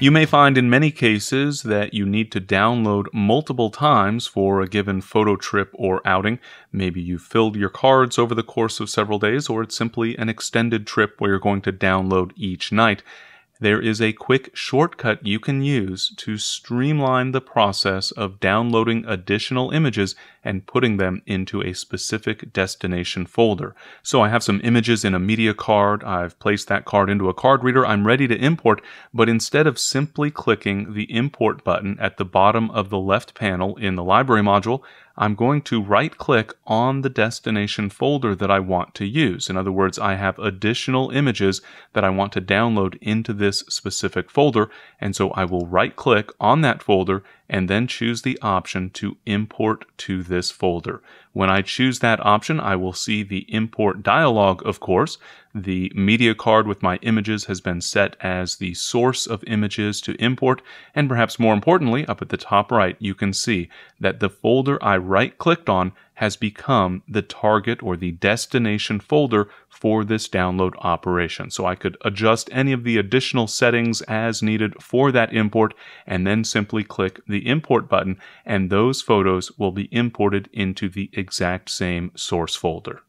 You may find in many cases that you need to download multiple times for a given photo trip or outing. Maybe you filled your cards over the course of several days, or it's simply an extended trip where you're going to download each night. There is a quick shortcut you can use to streamline the process of downloading additional images and putting them into a specific destination folder. So I have some images in a media card. I've placed that card into a card reader. I'm ready to import, but instead of simply clicking the import button at the bottom of the left panel in the library module, I'm going to right-click on the destination folder that I want to use. In other words, I have additional images that I want to download into this specific folder, and so I will right-click on that folder and then choose the option to import to this folder. When I choose that option, I will see the import dialog, of course. The media card with my images has been set as the source of images to import, and perhaps more importantly, up at the top right, you can see that the folder I right-clicked on has become the target or the destination folder for this download operation. So I could adjust any of the additional settings as needed for that import and then simply click the import button, and those photos will be imported into the exact same source folder.